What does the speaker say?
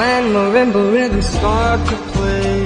When marimba rhythms start to play,